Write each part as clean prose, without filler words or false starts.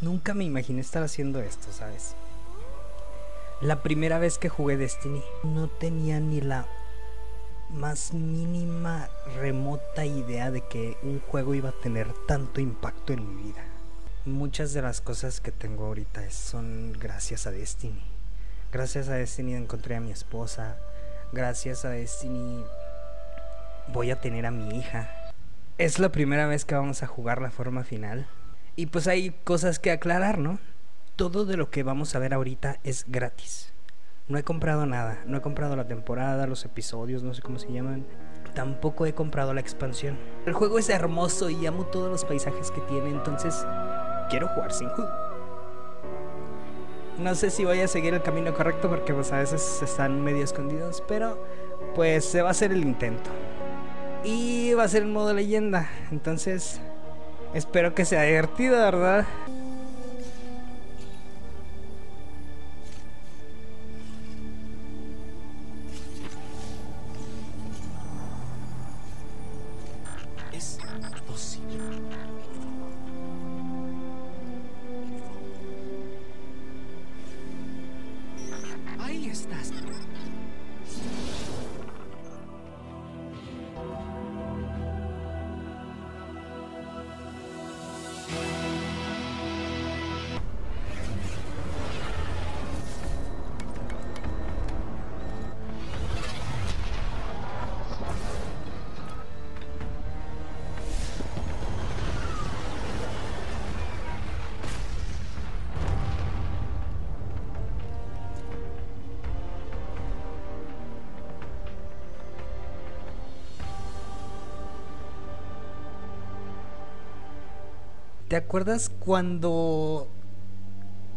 Nunca me imaginé estar haciendo esto, ¿sabes? La primera vez que jugué Destiny no tenía ni la más mínima remota idea de que un juego iba a tener tanto impacto en mi vida. Muchas de las cosas que tengo ahorita son gracias a Destiny. Gracias a Destiny encontré a mi esposa. Gracias a Destiny voy a tener a mi hija. Es la primera vez que vamos a jugar la forma final. Y pues hay cosas que aclarar, ¿no? Todo de lo que vamos a ver ahorita es gratis. No he comprado nada. No he comprado la temporada, los episodios, no sé cómo se llaman. Tampoco he comprado la expansión. El juego es hermoso y amo todos los paisajes que tiene, entonces quiero jugar sin HUD. No sé si voy a seguir el camino correcto porque pues a veces están medio escondidos, pero pues se va a hacer el intento. Y va a ser en modo leyenda, entonces espero que sea divertido, ¿verdad? Es posible. Ahí estás. ¿Te acuerdas cuando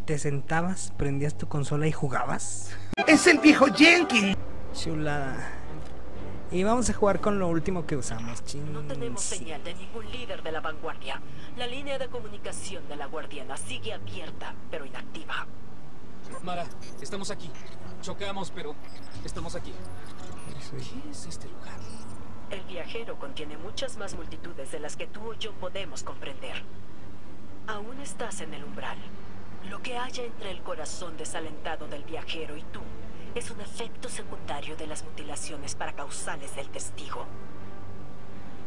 te sentabas, prendías tu consola y jugabas? ¡Es el viejo Jenkins! Chulada. Y vamos a jugar con lo último que usamos, chingos. No tenemos señal de ningún líder de la vanguardia. La línea de comunicación de la guardiana sigue abierta, pero inactiva. Mara, estamos aquí. Chocamos, pero estamos aquí. ¿Qué es este lugar? El viajero contiene muchas más multitudes de las que tú o yo podemos comprender. Aún estás en el umbral. Lo que haya entre el corazón desalentado del viajero y tú es un efecto secundario de las mutilaciones paracausales del testigo.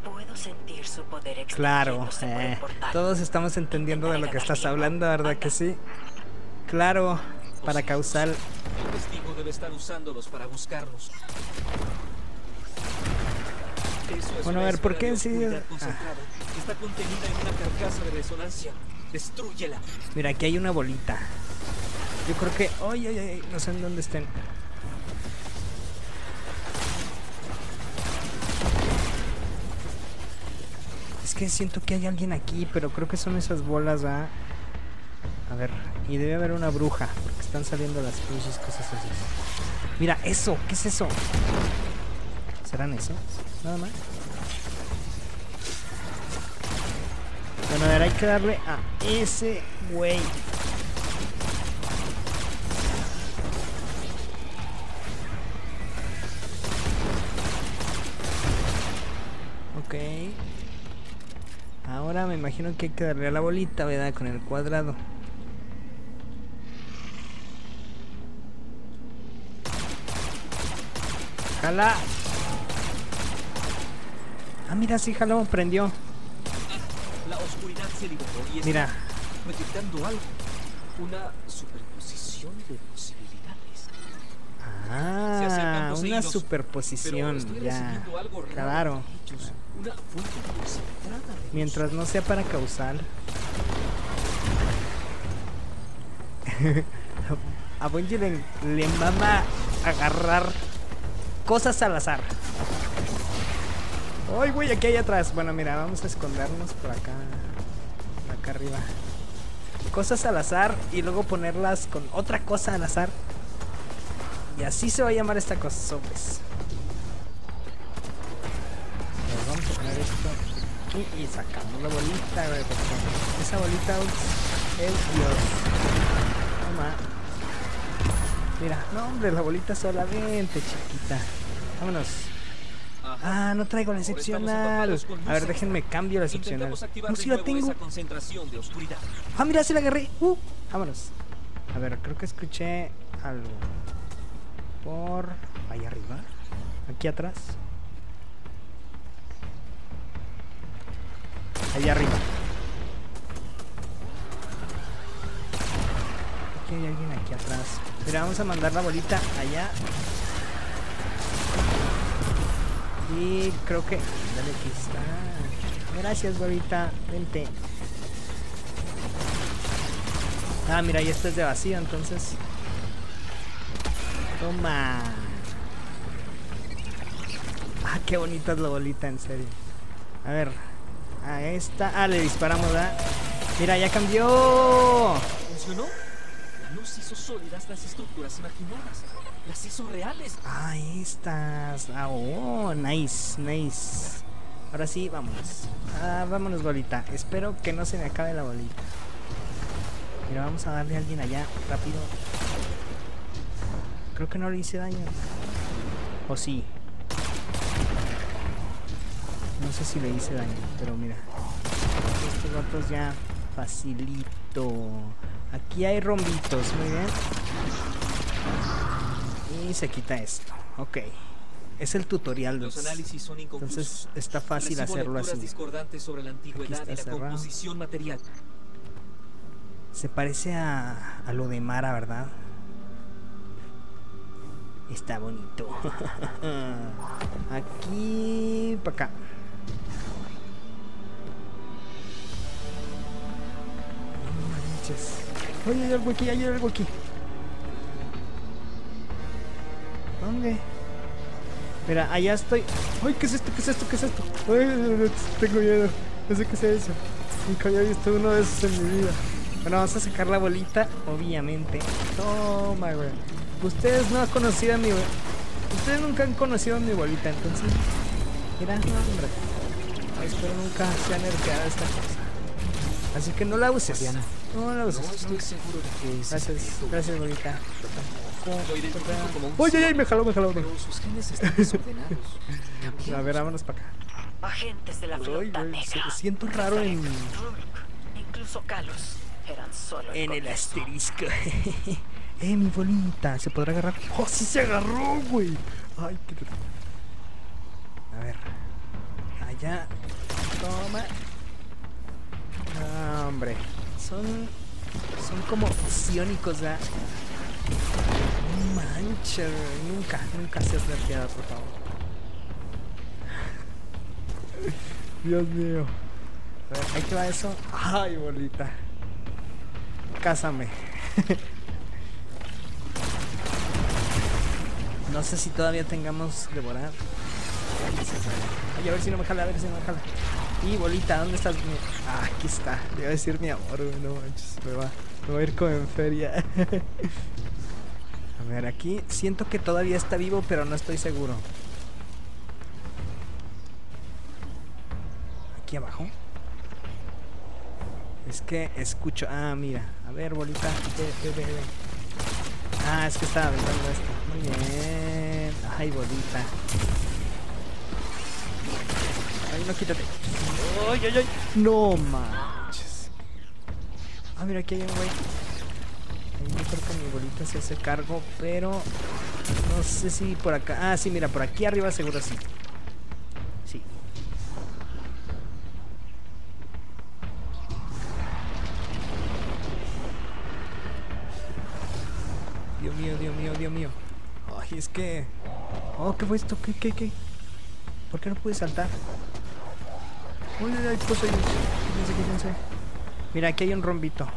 Puedo sentir su poder extinguiéndose por el portal. Claro, todos estamos entendiendo de lo que estás hablando, ¿verdad que sí? Claro, paracausal. El testigo debe estar usándolos para buscarlos. Bueno, a ver, ¿por qué en sí? Está contenida en una carcasa de resonancia. Destrúyela. Mira, aquí hay una bolita. Yo creo que... ¡Ay, ay, ay! No sé en dónde estén. Es que siento que hay alguien aquí, pero creo que son esas bolas, ¿ah? A ver, y debe haber una bruja, porque están saliendo las cruces, cosas así. Mira, eso, ¿qué es eso? ¿Serán esos? Nada más. Bueno, a ver, hay que darle a ese güey. Ok. Ahora me imagino que hay que darle a la bolita, ¿verdad? Con el cuadrado. ¡Jala! Ah, mira, sí, jaló, prendió. La oscuridad se liberó y mira, proyectando algo. Una superposición de posibilidades. Ah, una superposición, ya. Claro. Una fuente concentrada. Mientras no sea para causal. A Bungie le mama agarrar cosas al azar. ¡Ay, güey! Aquí hay atrás. Bueno, mira, vamos a escondernos por acá. Por acá arriba. Cosas al azar y luego ponerlas con otra cosa al azar. Y así se va a llamar esta cosa, sobres. Pues vamos a poner esto. Y sacamos la bolita, güey. Esa bolita es Dios. Toma. Mira, no, hombre, la bolita solamente, chiquita. Vámonos. Ah, no traigo la excepcional. A ver, déjenme cambio la excepcional. No, si la tengo. Ah, mira, si la agarré. Vámonos. A ver, creo que escuché algo. Por ahí arriba. Aquí atrás. Allá arriba. Aquí hay alguien aquí atrás. Mira, vamos a mandar la bolita allá. Y creo que... Dale, aquí está. Gracias, bolita. Vente. Ah, mira, y este es de vacío, entonces... Toma. Ah, qué bonita es la bolita, en serio. A ver. A esta. Ah, le disparamos, ¿verdad? Mira, ya cambió. ¿Funcionó? La luz hizo sólidas las estructuras imaginadas. Las hizo reales. Ah, estas. Ah, oh, nice, nice. Ahora sí, vámonos. Ah, vámonos, bolita. Espero que no se me acabe la bolita. Mira, vamos a darle a alguien allá, rápido. Creo que no le hice daño. O sí. No sé si le hice daño, pero mira. Estos gatos ya facilito. Aquí hay rombitos, muy bien. Y se quita esto. Ok. Es el tutorial 2. Los análisis son inconclusos. Entonces está fácil hacerlo así. Discordantes sobre la antigüedad y la composición material. Se parece a lo de Mara, ¿verdad? Está bonito. Aquí... para acá. No manches. Hay algo aquí, hay algo aquí. ¿Dónde? Mira, allá estoy. ¡Ay! ¿Qué es esto? ¿Qué es esto? ¿Qué es esto? ¡Ay! Tengo miedo. No sé qué es eso. Nunca había visto uno de esos en mi vida. Bueno, vamos a sacar la bolita, obviamente. Toma, güey. Ustedes no han conocido a mi... Ustedes nunca han conocido a mi bolita, entonces... Mira, no, hombre. Espero nunca se han nerfeado esta cosa. Así que no la uses. Mariana. No la uses. No estoy seguro de que... Gracias, gracias, bolita. Oye, oye, me jaló. Sus genes están desordenados. A ver, vámonos para acá. Agentes de la flota negra. Siento raro en... Incluso Kalos eran solo en el asterisco. Mi bolita, ¿se podrá agarrar? ¡Oh, sí se agarró, güey! Ay, qué... A ver. Allá. Toma. No, hombre. Son como psiónicos, ¿verdad? No manches. Nunca seas nerfeada, por favor. Dios mío. A ver, ahí te va eso. Ay, bolita. Cásame. No sé si todavía tengamos devorar. Ay, a ver si no me jala, a ver si no me jala. Y bolita, ¿dónde estás? Ah, aquí está. Le iba a decir mi amor, no manches. Me va a ir como en feria. A ver, aquí siento que todavía está vivo, pero no estoy seguro. Aquí abajo. Es que escucho. Ah, mira. A ver, bolita. Ve. Ah, es que estaba aventando esto. Muy bien. Ay, bolita. Ay, no, quítate. Ay. No manches. Ah, mira, aquí hay un güey. Yo creo que mi bolita se hace cargo, pero no sé si por acá. Ah, sí, mira, por aquí arriba seguro sí. Sí. Dios mío. Ay, es que... Oh, ¿qué fue esto? ¿Qué? ¿Por qué no pude saltar? Uy, hay cosas ahí. Fíjense. Mira, aquí hay un rombito.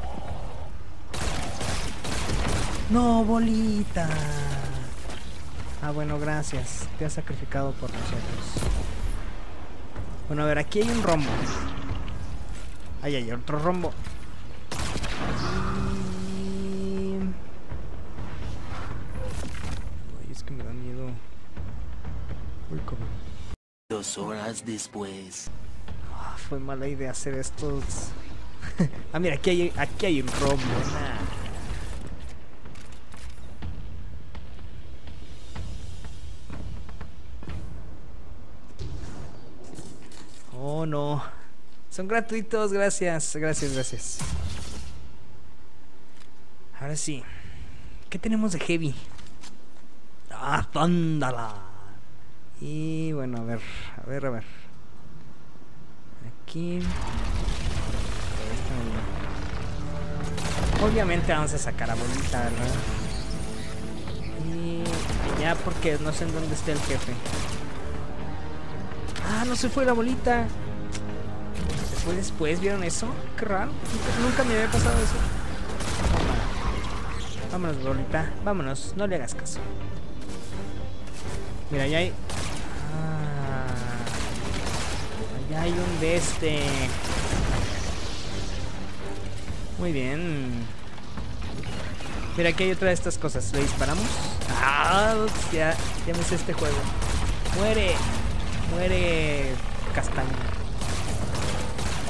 ¡No, bolita! Ah, bueno, gracias. Te has sacrificado por nosotros. Bueno, a ver, aquí hay un rombo. Ahí hay otro rombo. Me da miedo. Uy, cómo. 2 horas después. Oh, fue mala idea hacer estos. Ah, mira, aquí hay un rombo. pero son gratuitos. Gracias, gracias, gracias. Ahora sí, ¿qué tenemos de heavy? ¡Ah, tándala! Y bueno, a ver, a ver, a ver. Aquí. Obviamente vamos a sacar a bolita, ¿verdad? Y ya, porque no sé en dónde está el jefe. Ah, no se fue la bolita. Se fue después, ¿vieron eso? Qué raro. Nunca me había pasado eso. Vámonos, bolita. Vámonos, no le hagas caso. Mira, allá hay... Ah, allá hay un de este. Muy bien. Mira, aquí hay otra de estas cosas. ¿Le disparamos? Ah, ya, ya me sé este juego. Muere. Muere, castaño.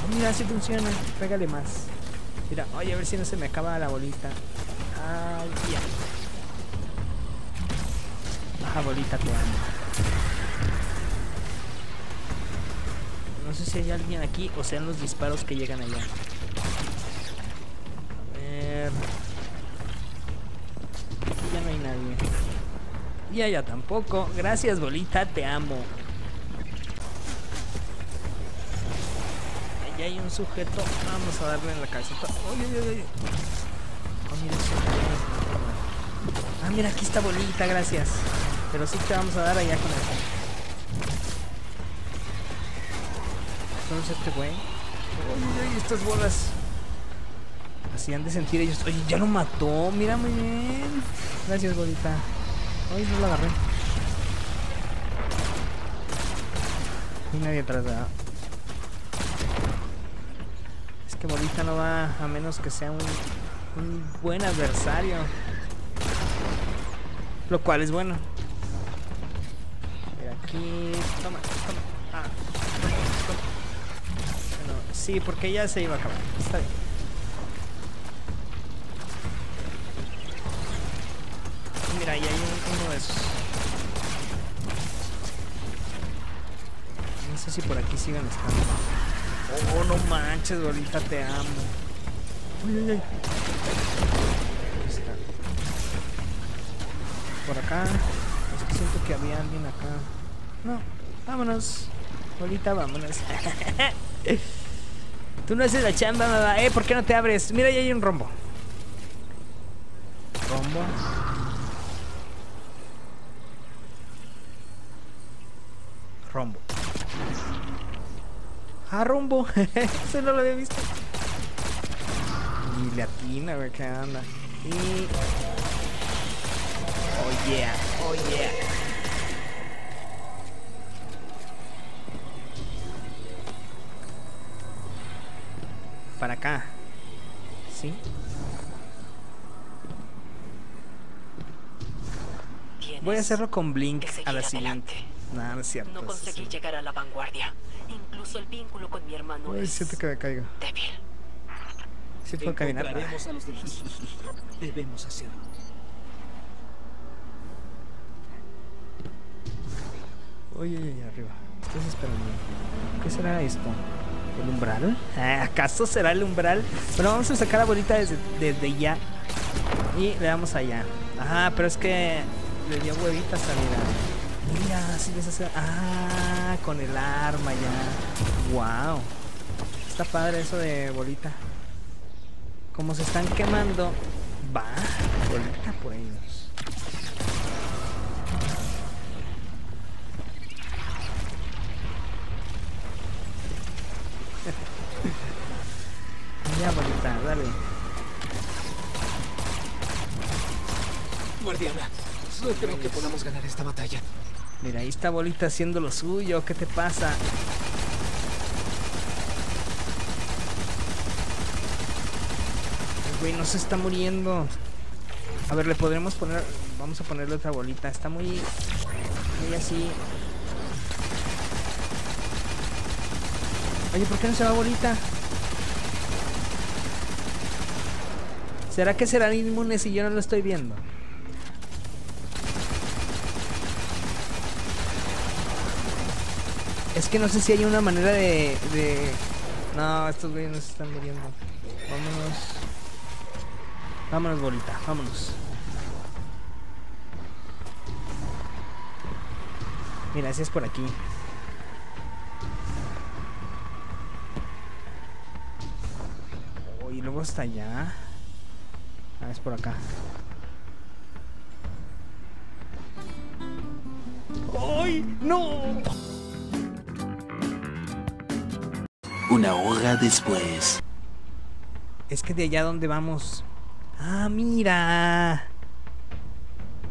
Oh, mira, si funciona. Pégale más. Mira, oye, a ver si no se me acaba la bolita. Ah, ya. Baja bolita, te amo. No sé si hay alguien aquí o sean los disparos que llegan allá. A ver. Aquí ya no hay nadie. Y allá tampoco. Gracias, bolita, te amo. Allá hay un sujeto. Vamos a darle en la cabecita. Oye, oye, oye. Oh, mira, ah, mira, aquí está bolita, gracias. Pero sí te vamos a dar allá con el... Solo es este güey. Oye, estas bolas. Así han de sentir ellos. Oye, ya lo mató, mira, muy bien. Gracias, bolita. Oye, no la agarré. Y nadie atrás, ¿verdad? Es que bolita no va a menos que sea un buen adversario. Lo cual es bueno. Mira, aquí. Toma, toma. Ah, toma, toma. Bueno, sí, porque ya se iba a acabar. Está bien. Mira, ahí hay uno de esos. No sé si por aquí sigan estando. Oh, no manches, bolita, te amo. Uy, uy, uy. Por acá. Es que siento que había alguien acá. No, vámonos. Bolita, vámonos. Tú no haces la chamba, nada. ¿Por qué no te abres? Mira, ahí hay un rombo. Rombo. Rombo. Ah, rombo. Eso no lo había visto. Y latina, a ver qué anda. Y... Oh yeah, oh yeah. Para acá. ¿Sí? Voy a hacerlo con Blink a la siguiente. Nada, no es cierto. No conseguí llegar a la vanguardia. Incluso el vínculo con mi hermano es... Siento que me caigo. Débil. Sí, fue caminar. A los demás. Debemos hacerlo. Oye, oye, arriba. Estás esperando. ¿Qué será esto? ¿El umbral? ¿Acaso será el umbral? Bueno, vamos a sacar la bolita desde ya. Y le damos allá. Ajá, pero es que le dio huevita salida. Mira, si ves hacer. Ah, con el arma ya. Wow. Está padre eso de bolita. Como se están quemando, va bolita por ellos. Ya, bolita, dale. Guardiana, no creo que podamos ganar esta batalla. Mira, ahí está bolita haciendo lo suyo. ¿Qué te pasa? Güey, no se está muriendo. A ver, le podremos poner... Vamos a ponerle otra bolita. Está muy... Muy así. Oye, ¿por qué no se va bolita? ¿Será que serán inmunes si yo no lo estoy viendo? Es que no sé si hay una manera de... No, estos güeyes no se están muriendo. Vámonos. Vámonos, bolita, vámonos. Mira, si es por aquí. Oh, y luego hasta allá. Ah, es por acá. ¡Ay! ¡No! Una hora después. Es que de allá donde vamos. ¡Ah, mira!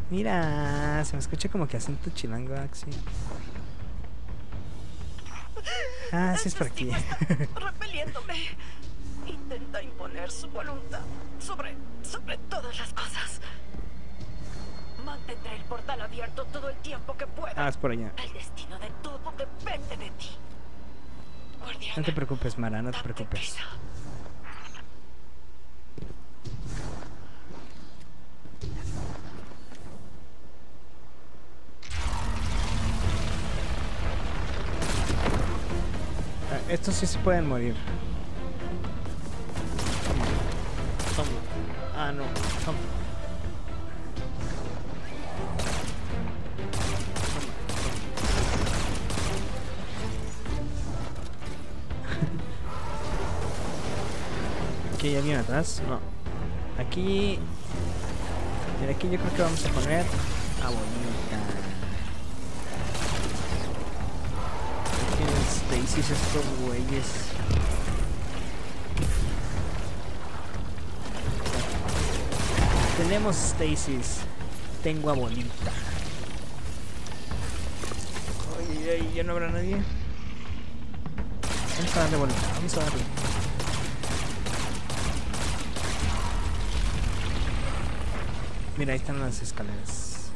Mira, se me escucha como que acento chilango, Axi. Ah, sí es por aquí. Repeliéndome. Intenta imponer su voluntad sobre todas las cosas. Mantendré el portal abierto todo el tiempo que pueda. Ah, es por allá. El destino de todo depende de ti. Guardiana, no te preocupes, Mara, no te preocupes. Prisa. Estos sí se pueden morir. Toma. Ah, no. Toma. Aquí hay alguien atrás. No. Aquí. Mira, aquí yo creo que vamos a poner. Ah, bonita. Stasis estos güeyes. Tenemos Stasis. Tengo a Bolita. Oye, ¿ya no habrá nadie? Vamos a darle Bolita, vamos a darle. Mira, ahí están las escaleras.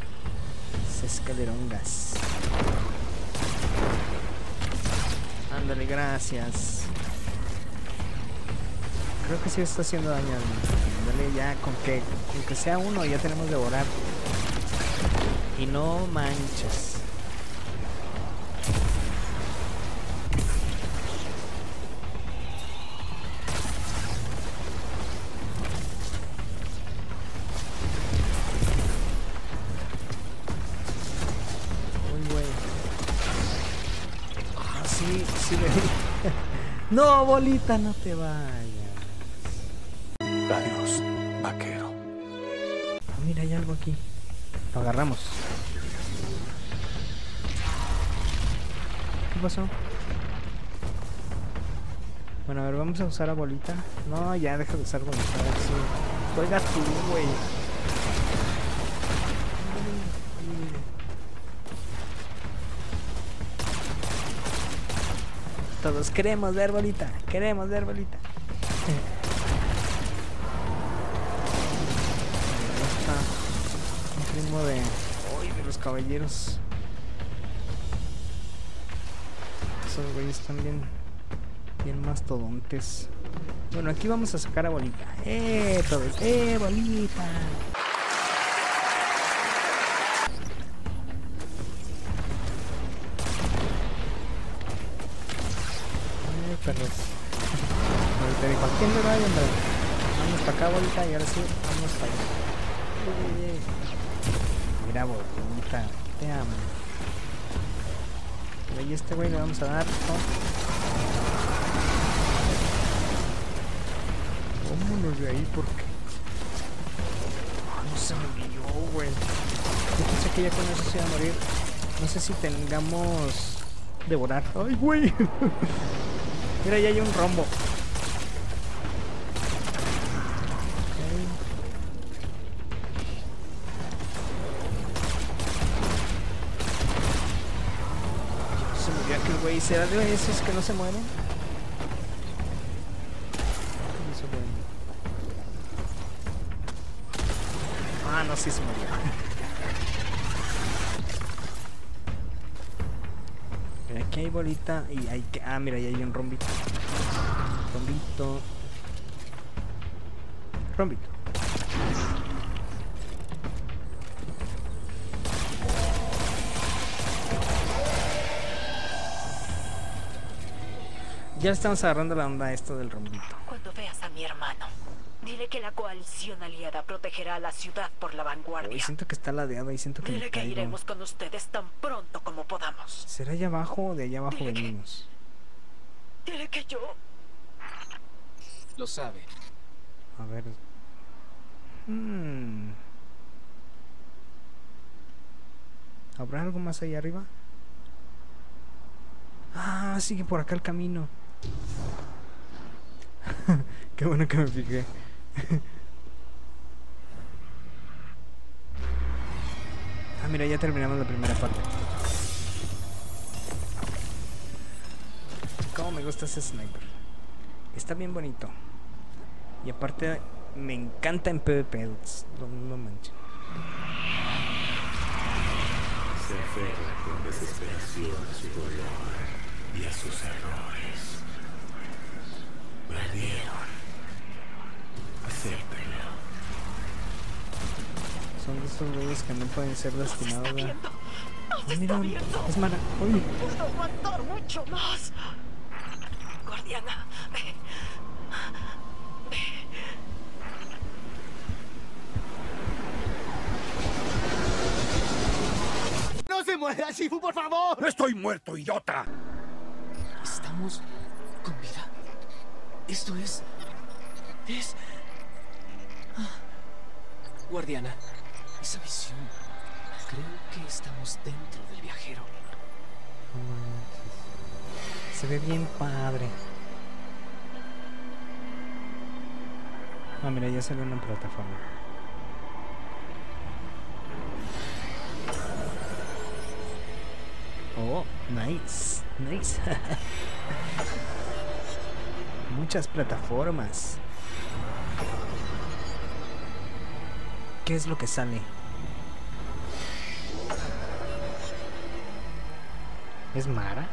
Las escalerongas. Ándale, gracias. Creo que sí está haciendo daño. Ándale, ya con que sea uno ya tenemos de volar. Y no manches. No, Bolita, no te vayas. Adiós, vaquero. Ah, mira, hay algo aquí. Lo agarramos. ¿Qué pasó? Bueno, a ver, vamos a usar a Bolita. No, ya, deja de usar Bolita. Sí. Juega tú, güey. Todos queremos ver Bolita, queremos ver Bolita. Está un primo de los caballeros. Esos güeyes están bien mastodontes. Bueno, aquí vamos a sacar a Bolita. Todos, Bolita. Perros. Te dijo, ¿a quién le va a andar? Vamos para acá, Bolita, y ahora sí, vamos para allá. Mira, Bolita, te amo. Y este güey le vamos a dar, ¿no? Vámonos de ahí porque... Oh, no se me olvidó, güey. Yo pensé que ya con eso se iba a morir. No sé si tengamos... Devorar. ¡Ay, güey! Mira, ya hay un rombo. Okay. Se murió aquel güey. ¿Será de esos que no se mueren? No se mueren. Ah, no, sí se murió. Aquí hay Bolita y hay que... Ah, mira, ya hay un rombito. Rombito. Ya le estamos agarrando la onda a esto del rombito. Cuando veas a mi hermano, dile que la coalición aliada protegerá a la ciudad por la vanguardia. Uy, siento que está ladeado y siento que dile me caigo. Que iremos con ustedes tan pronto como podamos. ¿Será allá abajo o de allá abajo dile venimos? Que... dile que yo... lo sabe. A ver... ¿habrá algo más allá arriba? Ah, sigue por acá el camino. Qué bueno que me fijé. Ah, mira, ya terminamos la primera parte. Cómo me gusta ese sniper. Está bien bonito. Y aparte me encanta en PvP. No manches. Se aferra con desesperación a su dolor y a sus errores. Perdieron. Acéptenlo. Son de esos güeyes que no pueden ser lastimados. ¡Nos está viendo! ¡Es Mara! ¡Oye! ¡No puedo aguantar mucho más! Guardiana, ve. ¡No se muera, Shifu, por favor! ¡No estoy muerto, idiota! ¿Estamos con vida? Esto es... es... ah. Guardiana, esa visión... creo que estamos dentro del viajero. Oh, se ve bien padre. Ah, mira, ya salió una plataforma. Oh, nice, nice. Muchas plataformas. ¿Qué es lo que sale? ¿Es Mara?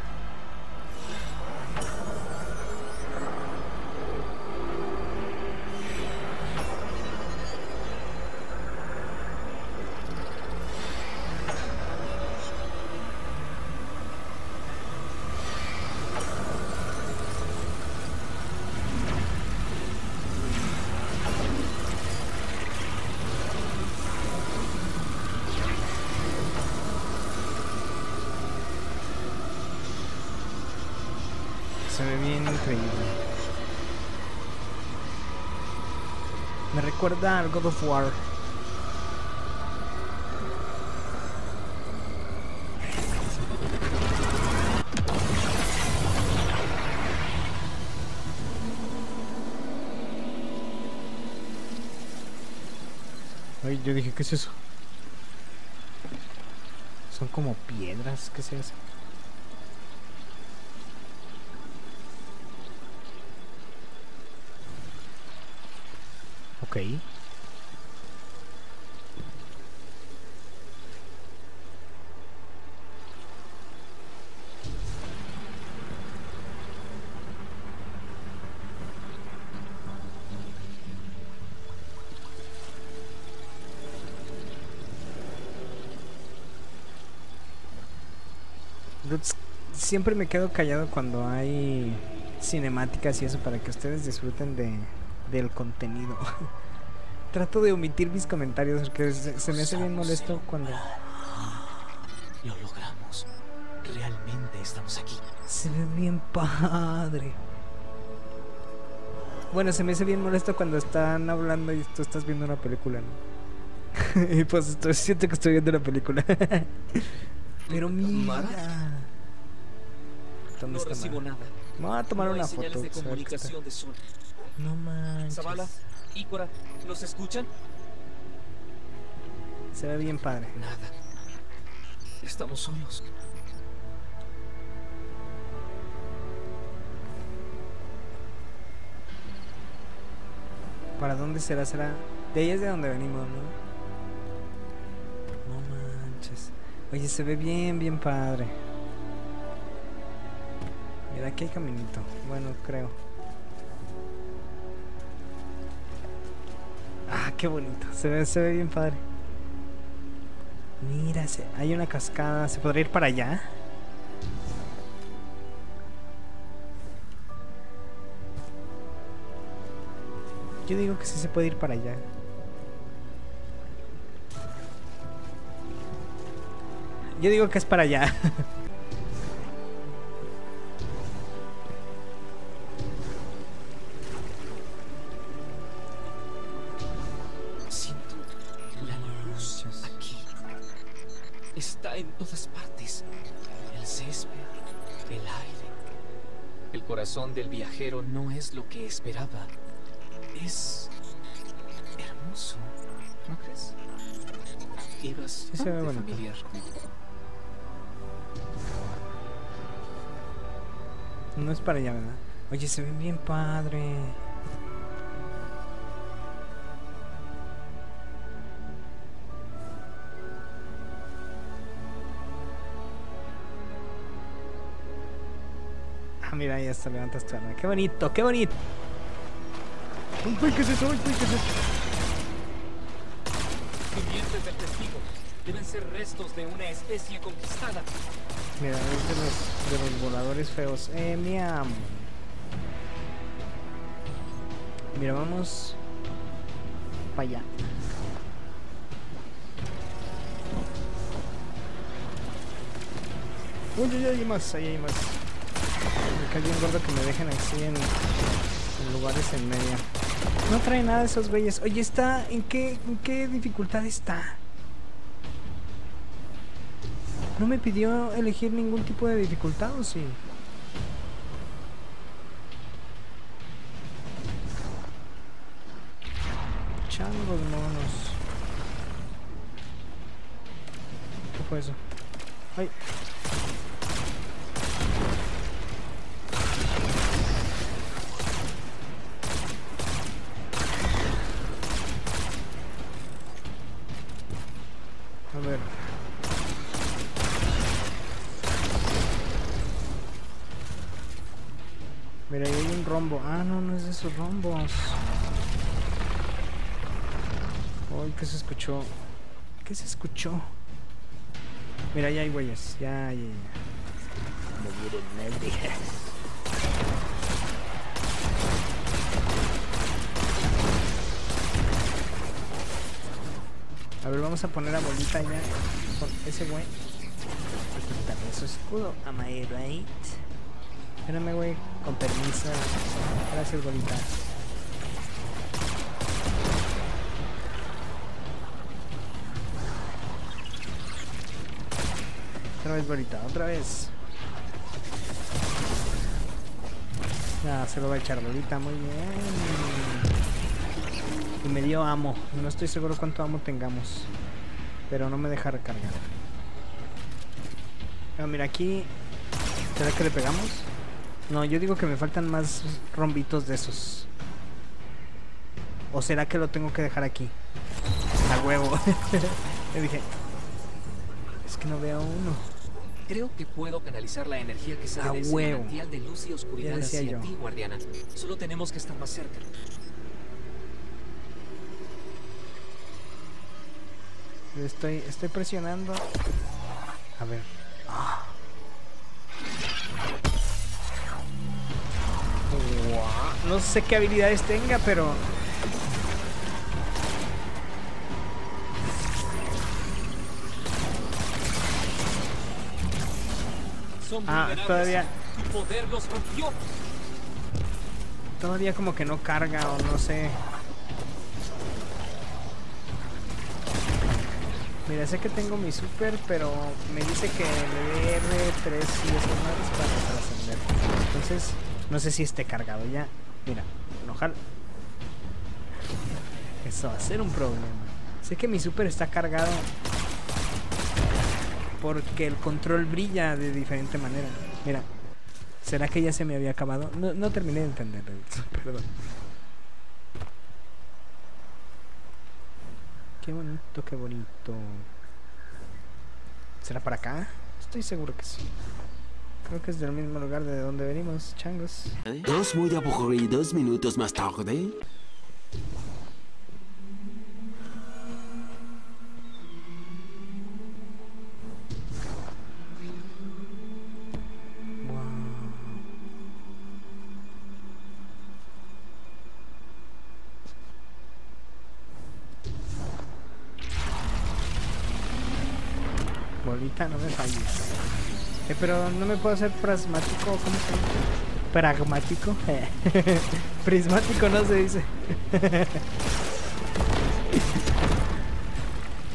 Se ve bien increíble. Me recuerda al God of War. Ay, yo dije, ¿qué es eso? Son como piedras, ¿qué se hace? Ok. Siempre me quedo callado cuando hay cinemáticas y eso para que ustedes disfruten del contenido. Trato de omitir mis comentarios porque se me hace bien molesto cuando... lo logramos. Realmente estamos aquí. Se ve bien padre. Bueno, se me hace bien molesto cuando están hablando y tú estás viendo una película, ¿no? Y pues siento que estoy viendo una película. Pero mira. ¿Dónde está Mara? Vamos a tomar una foto. No manches. Zavala, Ikora, ¿los escuchan? Se ve bien padre. Nada. Estamos solos. ¿Para dónde será? ¿Será? De ahí es de donde venimos, ¿no? No manches. Oye, se ve bien, bien padre. Mira, aquí hay caminito. Bueno, creo. Ah, qué bonito, se ve bien padre. Mira, hay una cascada, ¿se podría ir para allá? Yo digo que sí se puede ir para allá. Yo digo que es para allá. Siento la luz aquí. Está en todas partes. El césped, el aire. El corazón del viajero no es lo que esperaba. Es hermoso, ¿no crees? Y bastante familiar. No es para allá, ¿verdad? Oye, se ven bien padre. Ah, mira, ya está, levantas tu arma. ¡Qué bonito, qué bonito! ¡Uy, qué es eso! ¡Uy, qué es eso! Vivientes del testigo deben ser restos de una especie conquistada. Mira, es de los voladores feos. Mía. Mira, vamos para allá. Uy, ahí hay más, ahí hay más. Me cae bien gordo que me dejen así en lugares en medio. No trae nada de esos güeyes. Oye, está... ¿En qué dificultad está? No me pidió elegir ningún tipo de dificultad, ¿o sí? Changos monos. ¿Qué fue eso? ¡Ay! A ver... Mira, ahí hay un rombo. Ah, no, no es de esos rombos. Uy, ¿qué se escuchó? ¿Qué se escuchó? Mira, ahí hay huellas. Ya, ya, ya. Me dieron maldijas. A ver, vamos a poner a bolita ya con ese güey. También su escudo. Am I right? Espérame, güey, con permiso. Gracias, bolita. Otra vez, bolita, otra vez. Ah, se lo va a echar, bolita, muy bien. Y me dio amo. No estoy seguro cuánto amo tengamos, pero no me deja recargar. Ah, mira, aquí... ¿Será que le pegamos? No, yo digo que me faltan más rombitos de esos. ¿O será que lo tengo que dejar aquí? A huevo. Le dije... Es que no veo uno. Creo que puedo canalizar la energía que sale de ese manantial de luz y oscuridad hacia ti, guardiana. Solo tenemos que estar más cerca. Estoy presionando. A ver... Ah. No sé qué habilidades tenga, pero... Ah, todavía... Todavía como que no carga o no sé. Mira, sé que tengo mi super, pero me dice que le dé R3 y esas madres para trascender. Entonces, no sé si esté cargado ya. Mira, enojar. Eso va a ser un problema. Sé que mi super está cargado porque el control brilla de diferente manera. Mira, ¿será que ya se me había acabado? No terminé de entender. Perdón. Qué bonito, qué bonito. ¿Será para acá? Estoy seguro que sí. Creo que es del mismo lugar de donde venimos, changos. Dos muy aburridos minutos más tarde. Wow. solita, no me falles. Pero no me puedo hacer pragmático, ¿cómo se dice? Pragmático. Prismático no se dice.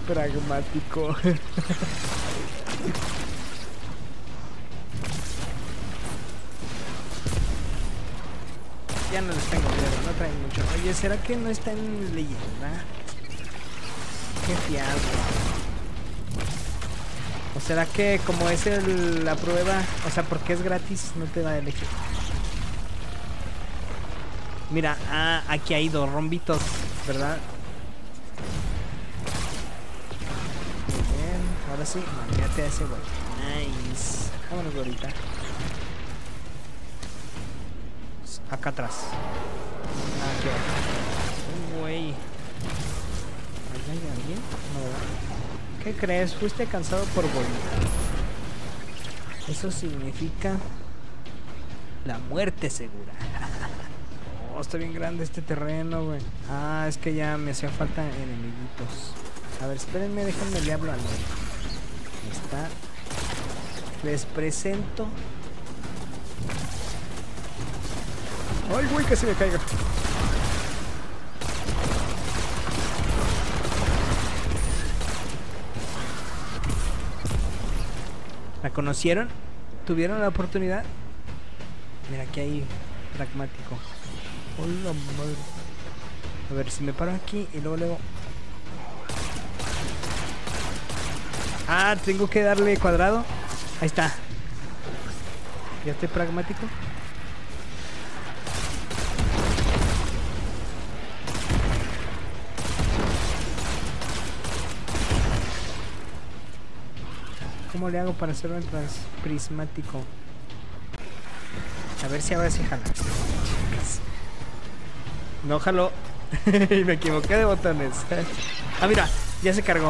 Pragmático. Ya no les tengo miedo, no traen mucho. Oye, ¿será que no está en leyenda? Qué fiado. ¿O será que como es la prueba, o sea, porque es gratis, no te va a elegir? Mira, ah, aquí hay dos rombitos, ¿verdad? Muy bien, ahora sí, mangate a ese güey. Nice. Vámonos ahorita. Acá atrás. Aquí atrás. Güey. ¿Hay alguien? No. ¿Qué crees? Fuiste cansado por vomitar. Eso significa la muerte segura. Oh, está bien grande este terreno, güey. Ah, es que ya me hacía falta enemiguitos. A ver, espérenme, déjenme le hablo al otro. Ahí está. Les presento. ¡Ay, güey, que se me caiga! ¿La conocieron? ¿Tuvieron la oportunidad? Mira, aquí hay pragmático. ¡Hola, madre! A ver, si me paro aquí y luego, luego... ¡Ah! Tengo que darle cuadrado. Ahí está. ¿Ya estoy pragmático? ¿Cómo le hago para hacerlo en prismático? A ver si ahora sí jala. No jaló. Me equivoqué de botones. Ah, mira, ya se cargó.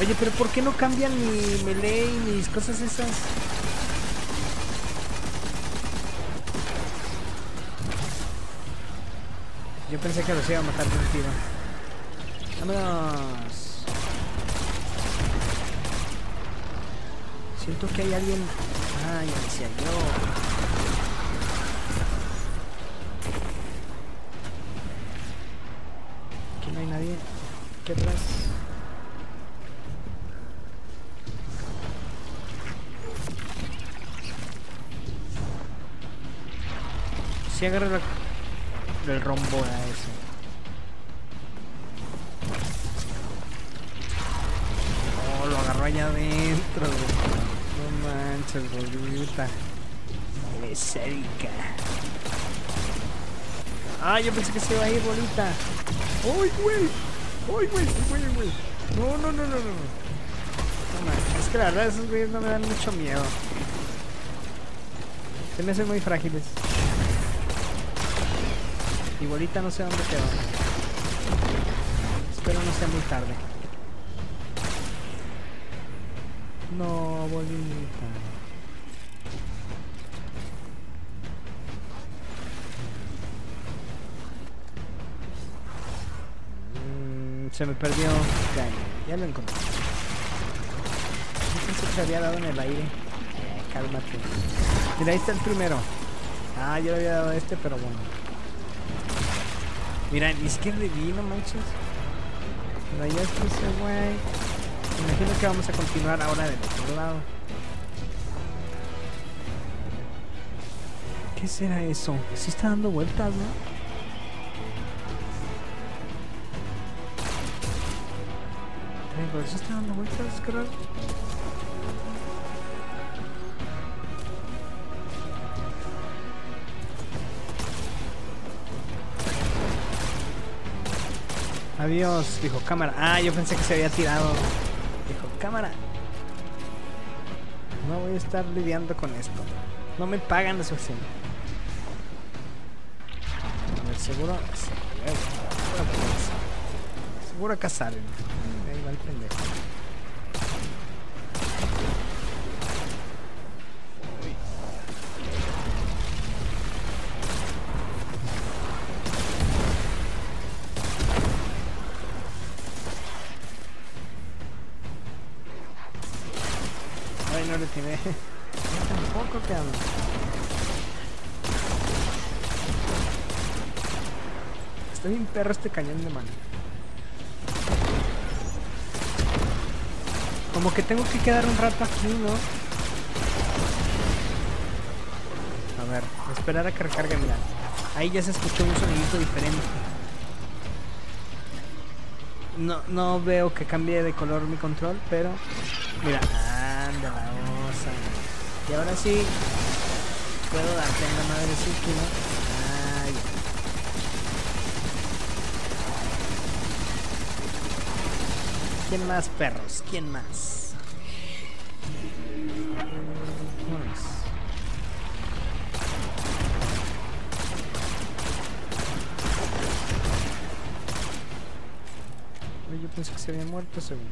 Oye, pero ¿por qué no cambian mi melee y mis cosas esas? Yo pensé que los iba a matar de un tiro. Vámonos. Siento que hay alguien. Ah, ya decía yo. Aquí no hay nadie. ¿Qué atrás? Si agarra el rombo a ese. Allá adentro, no manches, bolita. Mesérica. Ah, yo pensé que se iba a ir, bolita. ¡Ay, güey! ¡Ay, güey! ¡Ay, güey! No, no, no, no, no. No, es que la verdad, esos güeyes no me dan mucho miedo. Se me hacen muy frágiles. Y bolita no sé dónde quedó. Espero no sea muy tarde. No, bolita. Se me perdió. Ya lo encontré. Yo pensé que se había dado en el aire. Cálmate. Mira, ahí está el primero. Ah, yo le había dado a este, pero bueno. Mira, ni siquiera le vi, no manches. Pero ya está ese güey. Imagino que vamos a continuar ahora del otro lado. ¿Qué será eso? Sí está dando vueltas, ¿no? ¿Pero eso está dando vueltas, carajo? Adiós, dijo cámara. Ah, yo pensé que se había tirado. Dijo, cámara. No voy a estar lidiando con esto. No me pagan lo suficiente. A ver, seguro. Seguro que salen. Ahí va el pendejo. si me... tampoco te amo. Estoy bien perro este cañón de mano. Como que tengo que quedar un rato aquí, ¿no? A ver, esperar a que recargue, mira. Ahí ya se escuchó un sonidito diferente. No, no veo que cambie de color mi control, pero... mira, anda la osa. Y ahora sí, puedo darte en la madre Suki, ¿no? ¿Quién más, perros? ¿Quién más? Vámonos. Yo pensé que se había muerto, según.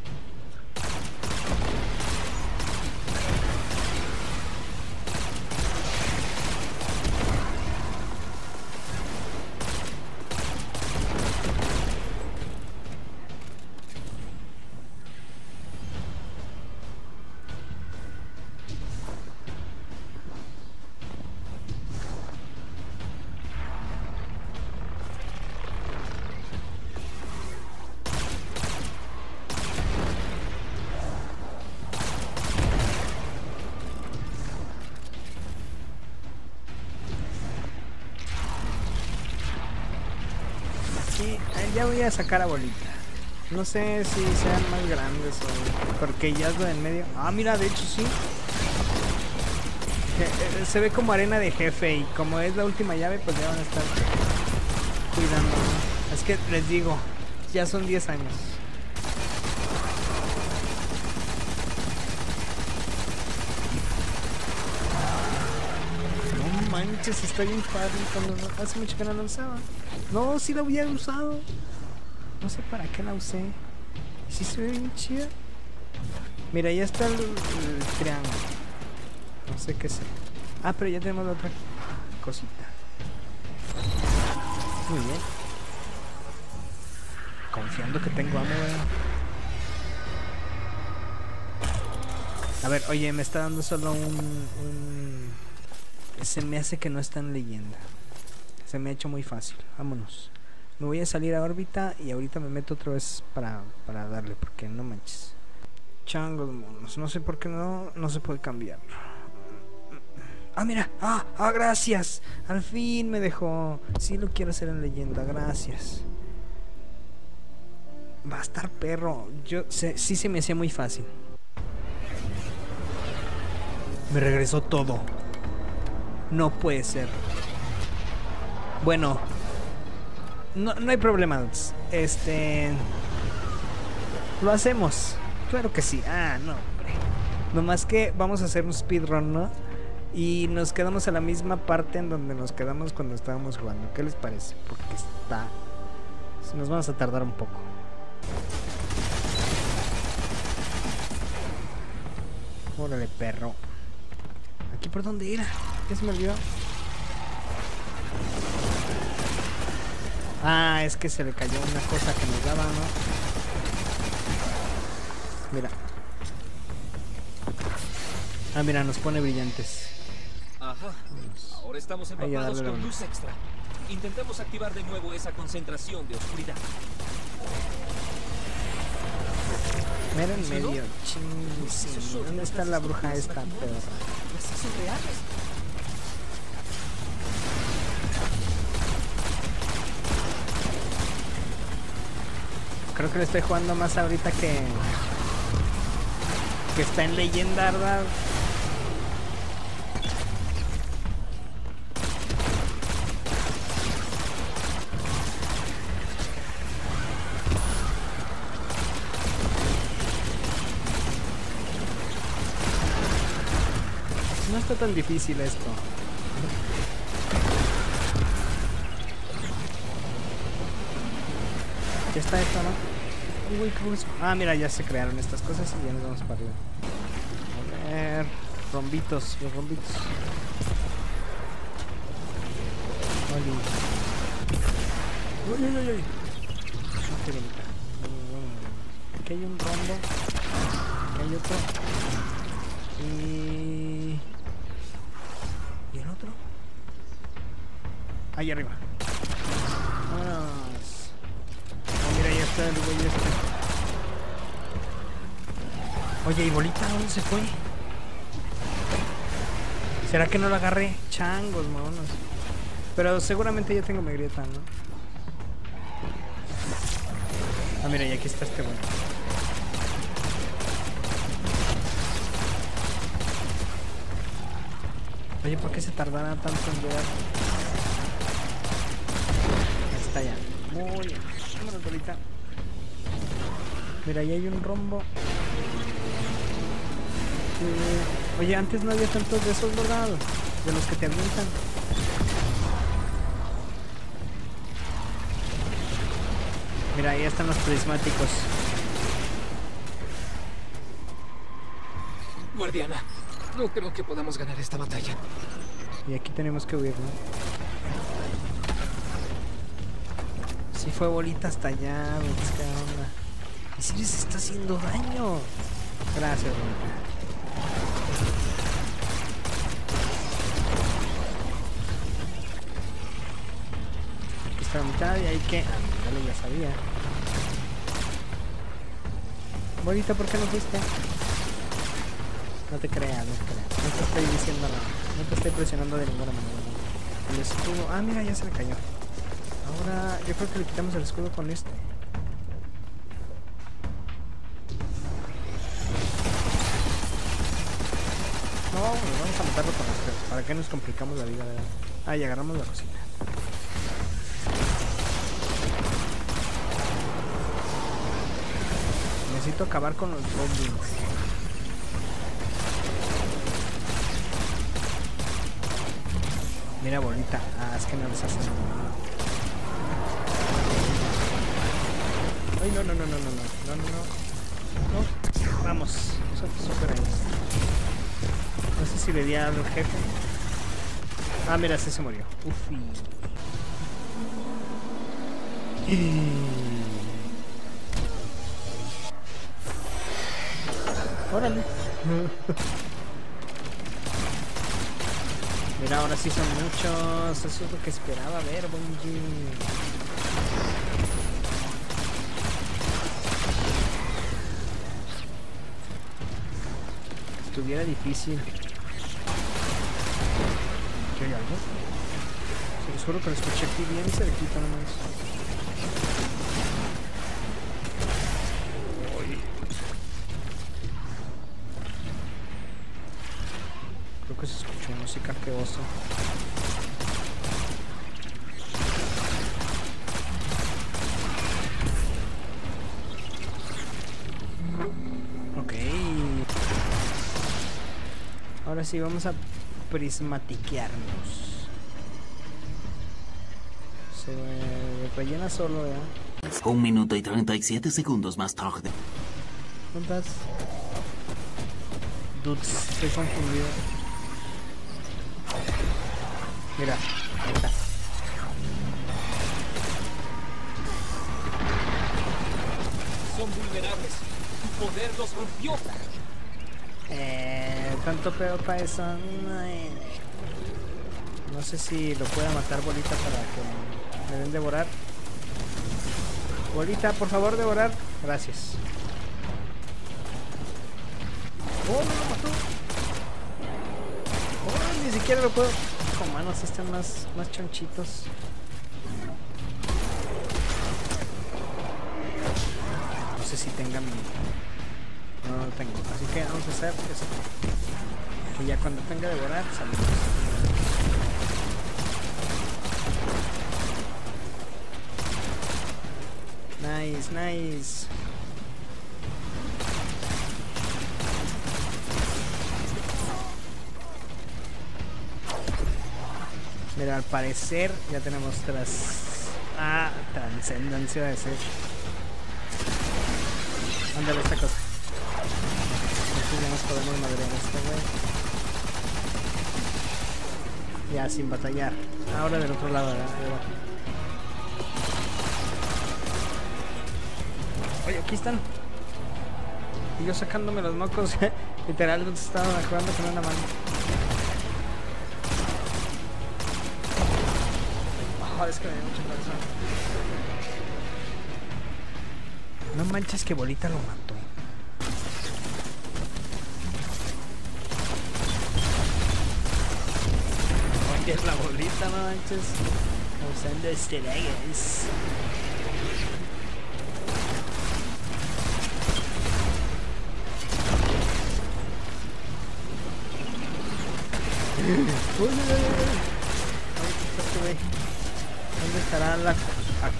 Ya voy a sacar a bolita. No sé si sean más grandes o... porque ya es lo de en medio. Ah, mira, de hecho sí. Se ve como arena de jefe. Y como es la última llave, pues ya van a estar cuidando. Es que les digo, ya son 10 años. No manches, está bien padre. Cuando hace mucho que no lo usaba. No, sí la había usado. No sé para qué la usé. Sí se ve bien chida. Mira, ya está el triángulo. No sé qué sea. Ah, pero ya tenemos la otra cosita. Muy bien. Confiando que tengo hambre. A ver, oye, me está dando solo un... Se me hace que no está en leyenda. Se me ha hecho muy fácil, vámonos. Me voy a salir a órbita y ahorita me meto otra vez para darle, porque no manches. Changos monos, no sé por qué no se puede cambiar. Ah, mira, gracias. Al fin me dejó. Sí lo quiero hacer en leyenda, gracias. Va a estar perro, yo sé, sí se me hacía muy fácil. Me regresó todo. No puede ser. Bueno, no hay problema. Lo hacemos. Claro que sí. Ah, no, hombre. Nomás que vamos a hacer un speedrun, ¿no? Y nos quedamos a la misma parte en donde nos quedamos cuando estábamos jugando. ¿Qué les parece? Porque está... nos vamos a tardar un poco. Órale, perro. ¿Aquí por dónde ir? ¿Qué se me olvidó? Ah, es que se le cayó una cosa que nos daba, ¿no? Mira. Ah, mira, nos pone brillantes. Ajá. Ahora estamos empapados con luz extra. Intentemos activar de nuevo esa concentración de oscuridad. Mira en medio. Ching. ¿Dónde está la bruja esta, pedorra? ¿Las hacen reales? Creo que lo estoy jugando más ahorita que está en leyenda, ¿verdad? No está tan difícil esto. Ya está esto, ¿no? Uy, ¿qué es? Ah, mira, ya se crearon estas cosas y ya nos vamos para arriba. A ver... rombitos, los rombitos. Uy, uy, uy, uy. Aquí hay un rombo. Aquí hay otro. ¿Y el otro? Ahí arriba. Vámonos. Ah, mira, ya está el güey este. Oye, ¿y Bolita dónde se fue? ¿Será que no lo agarré? Changos, vámonos. Pero seguramente ya tengo mi grieta, ¿no? Ah, mira, y aquí está este güey. Oye, ¿por qué se tardará tanto en llegar? Está ya. Muy bien. Vámonos, Bolita. Mira, ahí hay un rombo. Oye, antes no había tantos de esos bordados, de los que te avientan. Mira, ahí están los prismáticos. Guardiana, no creo que podamos ganar esta batalla. Y aquí tenemos que huir, ¿no? Sí fue Bolita hasta allá, pues, ¿qué onda? ¿Y si les está haciendo daño? Gracias, Bolita. Aquí está la mitad y hay que... Ah, ya lo sabía. Bolita, ¿por qué no fuiste? No te creas, no te creas. No te estoy diciendo nada. No te estoy presionando de ninguna manera. El escudo... Ah, mira, ya se le cayó. Ahora yo creo que le quitamos el escudo con este. No, vamos a matarlo con este. ¿Para qué nos complicamos la vida? Ah, y agarramos la cocina. Necesito acabar con los goblins. Mira, Bolita. Ah, es que no les hace nada. Ay, no. Vamos. Eso es súper ahí. No sé si le di al jefe. Ah, mira, sí se murió. Ufi. Órale. Mira, ahora sí son muchos. Eso es lo que esperaba ver, Bungie. Estuviera difícil. ¿Qué hay algo? Se los juro que lo escuché aquí bien cerquita nomás. Uy. Creo que se escuchó música, qué oso. Ahora sí, vamos a prismatiquearnos. Se rellena solo, ¿verdad? 1 minuto y 37 segundos más tarde. ¿Cuántas? Dudes, estoy confundido. Mira, ahí está. Son vulnerables. Tu poder los rompió. Tanto peor para eso. No sé si lo pueda matar Bolita para que me den devorar. Bolita, por favor, devorar. Gracias. Oh, no lo mató. Oh, ni siquiera lo puedo. Con manos están más chonchitos. No sé si tengan... No, no lo tengo, así que vamos a hacer eso. Que ya cuando tenga de volar, salimos. Nice. Mira, al parecer ya tenemos trascendencia de ser. Ándale esta cosa. Ya nos podemos madrear a este güey. Ya, sin batallar. Ahora del otro lado, ¿verdad? Oye, aquí están. Y yo sacándome los mocos. Literal, no estaba jugando con una mano. Oh, es que me dio mucho corazón. No manches que Bolita lo mató. Oye, es la Bolita, no manches. Usando estrellas. ¿Dónde estará la...? Aquí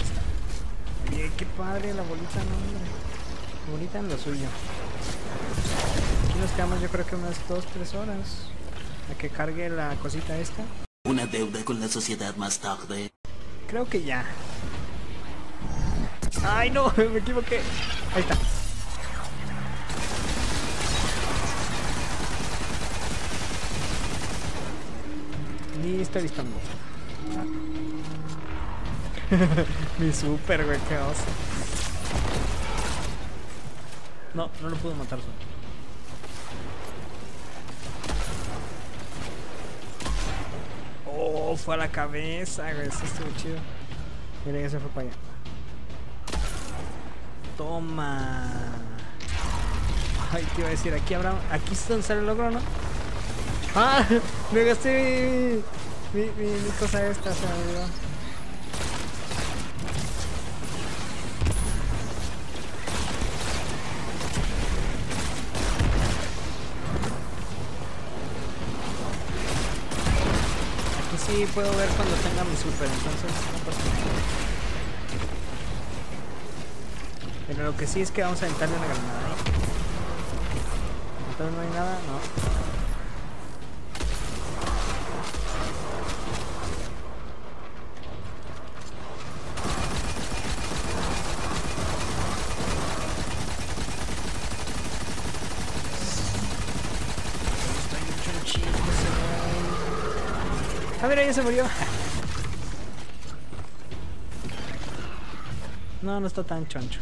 está. Oye, qué padre la Bolita, no, hombre. Bolita en lo suyo. Aquí nos quedamos yo creo que unas 2-3 horas a que cargue la cosita esta. Una deuda con la sociedad más tarde. Creo que ya. Ay no, me equivoqué. Ahí está. Listo, listo. Mi super, güey, qué oso. No, no lo pudo matar solo. Oh, fue a la cabeza, güey, eso estuvo chido. Mira, ya se fue para allá. Toma. Ay, te iba a decir, aquí habrá... Aquí es donde sale el logro, ¿no? ¡Ah! Me gasté mi cosa esta, se me olvidó. Aquí sí puedo ver cuando tenga mi super, entonces no pasa nada. Pero lo que sí es que vamos a aventarle una granada, ¿no? Entonces no hay nada, no. Ah, mira, ya se murió. No, no está tan choncho.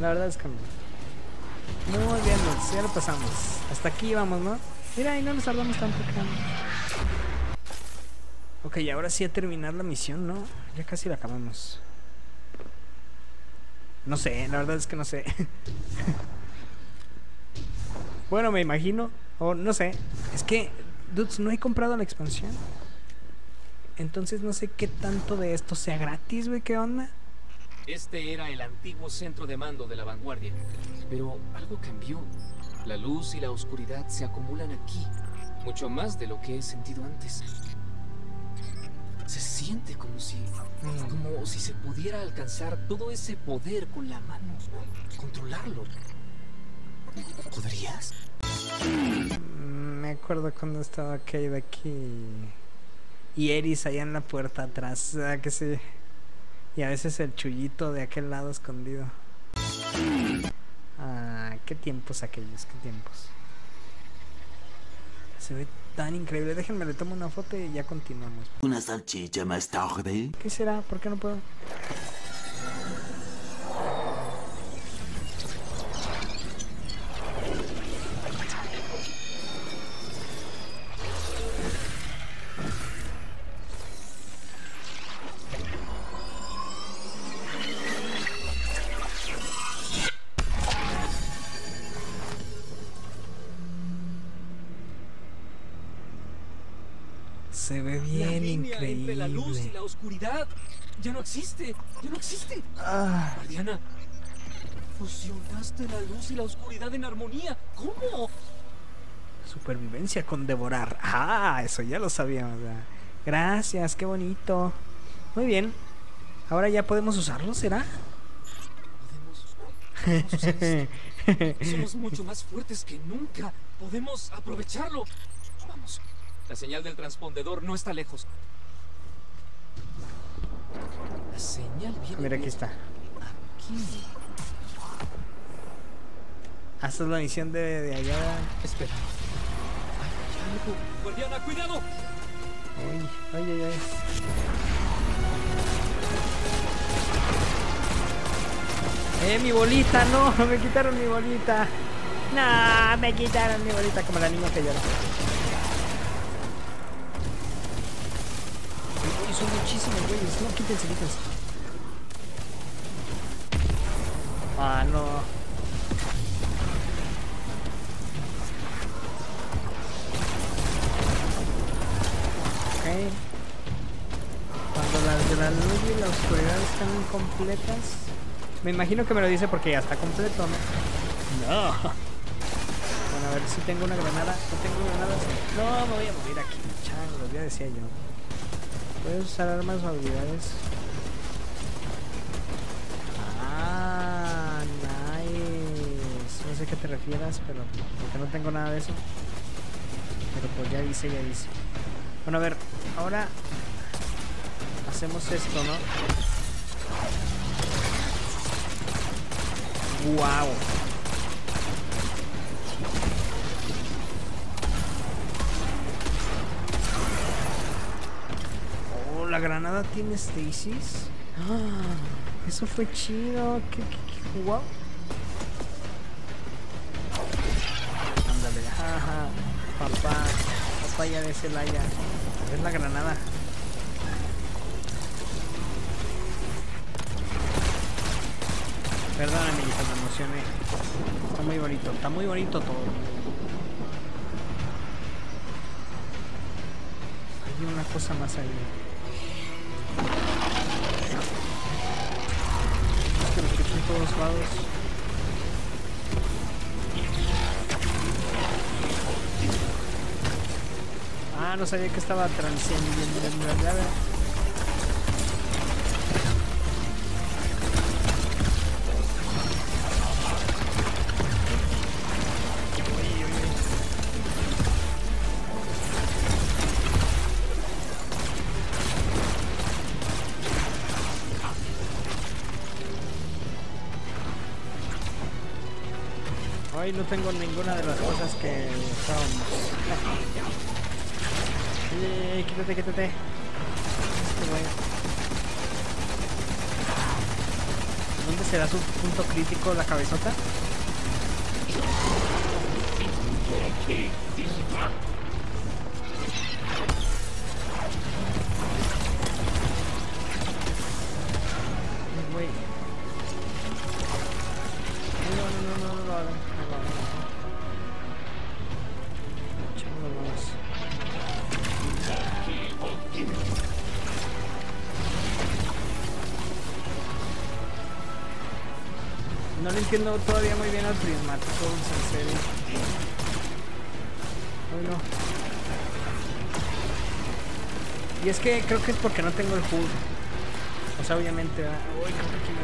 La verdad es que no. Muy bien, ya lo pasamos. Hasta aquí vamos, ¿no? Mira, y no nos tardamos tanto. Ok, ahora sí a terminar la misión, ¿no? Ya casi la acabamos. No sé, la verdad es que no sé. Bueno, me imagino. O no sé. Es que... Dudes, no he comprado la expansión. Entonces no sé qué tanto de esto sea gratis, güey, ¿qué onda? Este era el antiguo centro de mando de la vanguardia. Pero algo cambió. La luz y la oscuridad se acumulan aquí. Mucho más de lo que he sentido antes. Se siente como si... Como si se pudiera alcanzar todo ese poder con la mano. Controlarlo. ¿Podrías? Me acuerdo cuando estaba Cayde aquí y Eris allá en la puerta atrás, ¿verdad que sí? Y a veces el chullito de aquel lado escondido. Ah, qué tiempos aquellos, qué tiempos. Se ve tan increíble. Déjenme, le tomo una foto y ya continuamos. Una salchicha más tarde. ¿Qué será? ¿Por qué no puedo? Se ve bien la línea increíble. Entre la luz y la oscuridad ya no existe, ya no existe. Ah. Guardiana, fusionaste la luz y la oscuridad en armonía. ¿Cómo? Supervivencia con devorar. Ah, eso ya lo sabíamos. Gracias, qué bonito. Muy bien. Ahora ya podemos usarlo, ¿será? Podemos usar esto. Somos mucho más fuertes que nunca. Podemos aprovecharlo. Vamos. La señal del transpondedor no está lejos. La señal viene. Mira, aquí está. Aquí. Hasta la misión de allá. Espera. Ay, algo. Guardiana, cuidado. Ay, ay, ay, ay. Mi bolita, no, me quitaron mi bolita. No, me quitaron mi bolita como la niña que llora. Son muchísimos güeyes, no, quítense, quítense. Ah, no. Ok. Cuando las de la luz y la oscuridad están incompletas. Me imagino que me lo dice porque ya está completo, ¿no? No. Bueno, a ver si tengo una granada. No tengo granadas. No, me voy a morir aquí. Changos, ya decía yo. ¿Puedes usar armas o habilidades? Ah, nice. No sé a qué te refieras, pero porque no tengo nada de eso. Pero pues ya dice, ya dice. Bueno, a ver, ahora hacemos esto, ¿no? ¡Wow! La granada tiene stasis. ¡Ah! Eso fue chido. ¿Qué jugó? Ándale, jaja. Papá. Papá ya de Celaya. Es la granada. Perdón, amiguito, me emocioné. Está muy bonito todo. Hay una cosa más ahí. Todos lados. Ah, no sabía que estaba transcendiendo la llave. Hoy no tengo ninguna de las cosas que son. Quítate, quítate. ¿Dónde será su punto crítico la cabezota? No le entiendo todavía muy bien al prismático, en serio. Ay, no. Y es que creo que es porque no tengo el HUD. O sea, obviamente. Uy, creo que aquí me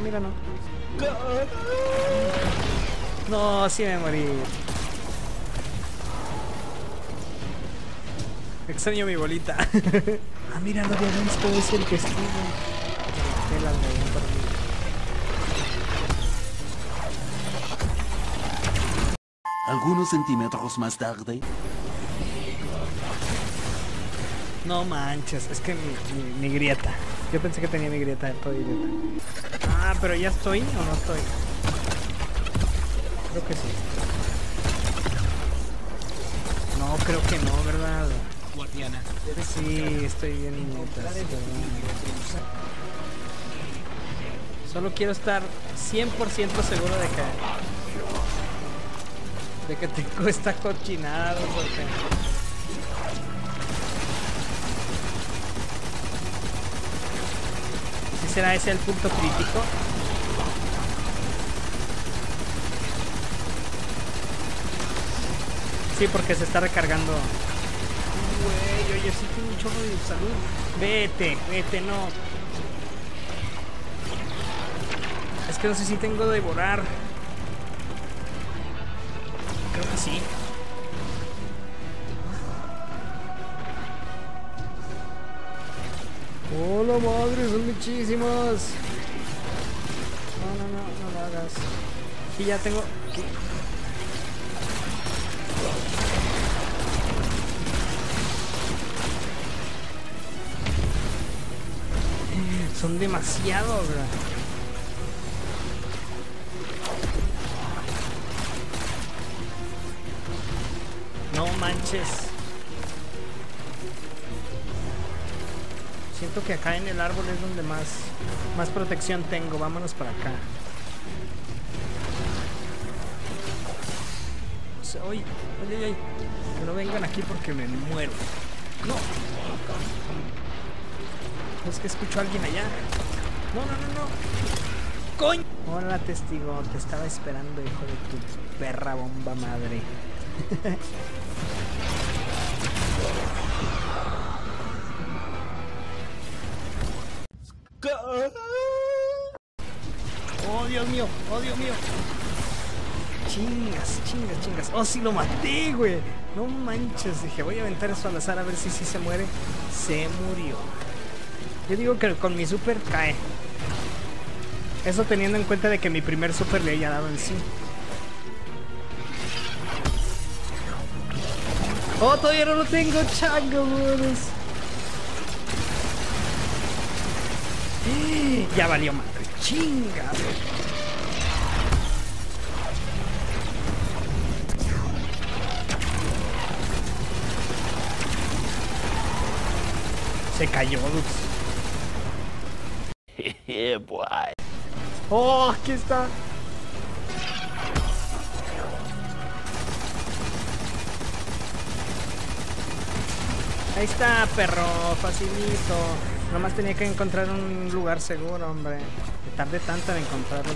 voy a morir. No, mira, no. No, sí me morí. Extraño mi bolita. Ah, mira, lo de Alonso es el que estuvo. Telas de bien para mí. Algunos centímetros más tarde. No manches, es que mi grieta. Yo pensé que tenía mi grieta de todo idiota. Ah, pero ya estoy o no estoy. Creo que sí. No, creo que no, ¿verdad? Guardiana. Sí, estoy bien idiota. Solo quiero estar 100% seguro de que... que tengo esta cochinada, porque... ¿sí será ese el punto crítico? Sí, porque se está recargando. Güey, oye, sí tengo un chorro de salud. Vete, vete, no. Es que no sé si tengo de devorar. Sí. Hola, madre, son muchísimos. No lo hagas. Y ya tengo. ¿Qué? Son demasiados, bro. No manches. Siento que acá en el árbol es donde más protección tengo. Vámonos para acá. O sea, oye, oye, oye. Que no vengan aquí porque me muero. No. Es que escucho a alguien allá. No, no, no, no. ¡Coño! Hola, testigo. Te estaba esperando, hijo de tu perra bomba madre. ¡Oh, Dios mío! ¡Oh, Dios mío! Chingas, chingas, chingas. ¡Oh, sí lo maté, güey! No manches. Dije, voy a aventar eso al azar a ver si sí se muere. Se murió. Yo digo que con mi super cae. Eso teniendo en cuenta de que mi primer super le haya dado en sí. Oh, todavía no lo tengo, chango, güey. Ya valió madre. Chinga, güey. Se cayó, Lux. Oh, aquí está. Ahí está, perro, facilito. Nomás tenía que encontrar un lugar seguro, hombre. Me tardé tanto en encontrarlo.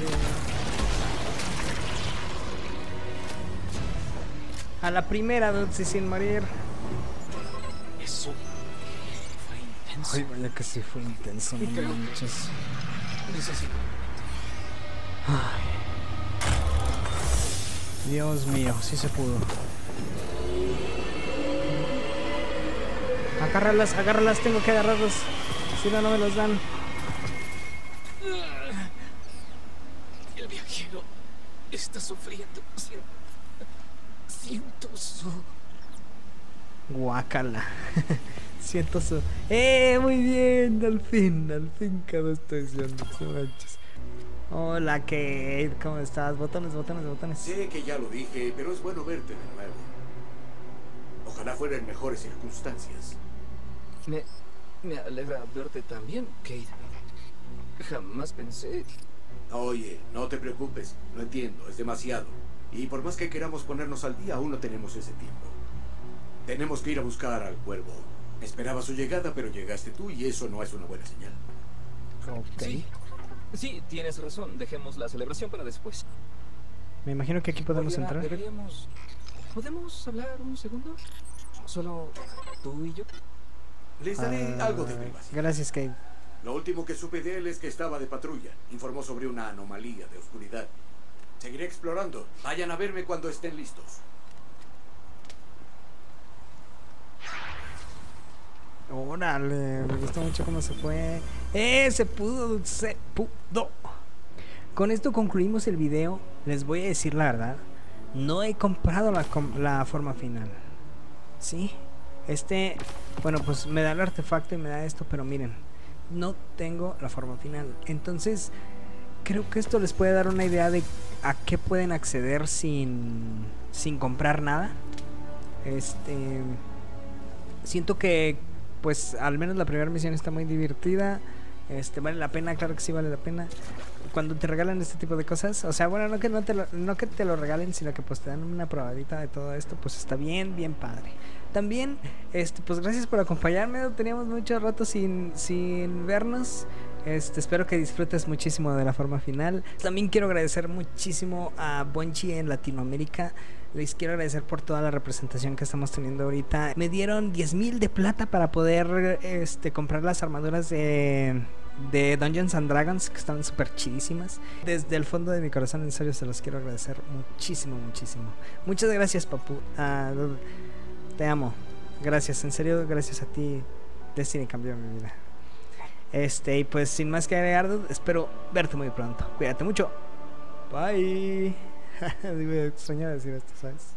A la primera, Dutsi, sin morir. Eso fue intenso. Ay, vaya que sí fue intenso, no manches. Ay. Dios mío, sí se pudo. Agárralas, agárralas, tengo que agarrarlos. Si no, no me los dan. El viajero está sufriendo. Siento su... Guácala. Siento su... Muy bien, al fin, cada estación. Hola, Cayde, ¿cómo estás? Botones, botones, botones. Sé que ya lo dije, pero es bueno verte de nuevo. Ojalá fuera en mejores circunstancias. Me alegra verte también, Cayde. Jamás pensé. Oye, no te preocupes. Lo entiendo, es demasiado. Y por más que queramos ponernos al día, aún no tenemos ese tiempo. Tenemos que ir a buscar al cuervo. Esperaba su llegada, pero llegaste tú y eso no es una buena señal. Ok. Sí, tienes razón. Dejemos la celebración para después. Me imagino que aquí podemos entrar. Deberíamos... ¿Podemos hablar un segundo? Solo tú y yo. Les daré algo de privacidad. Gracias, Cayde. Lo último que supe de él es que estaba de patrulla. Informó sobre una anomalía de oscuridad. Seguiré explorando. Vayan a verme cuando estén listos. Órale, me gustó mucho cómo se fue. Se pudo, se pudo. Con esto concluimos el video. Les voy a decir la verdad, no he comprado la forma final. Sí, bueno, pues me da el artefacto y me da esto, pero miren, no tengo la forma final. Entonces, creo que esto les puede dar una idea de a qué pueden acceder sin comprar nada. Siento que pues al menos la primera misión está muy divertida. Vale la pena, claro que sí vale la pena. Cuando te regalan este tipo de cosas, o sea, bueno, no que te lo regalen, sino que pues te dan una probadita de todo esto, pues está bien, bien padre. También, pues gracias por acompañarme. Teníamos mucho rato sin vernos. Espero que disfrutes muchísimo de la forma final. También quiero agradecer muchísimo a Bungie en Latinoamérica. Les quiero agradecer por toda la representación que estamos teniendo ahorita. Me dieron 10,000 de plata para poder comprar las armaduras de Dungeons and Dragons, que están súper chidísimas. Desde el fondo de mi corazón, en serio, se los quiero agradecer muchísimo, muchísimo. Muchas gracias, papu. Te amo. Gracias, en serio, gracias a ti. Destiny cambió mi vida. Y pues sin más que agregar, espero verte muy pronto. Cuídate mucho. Bye. Voy a extrañar decir esto, ¿sabes?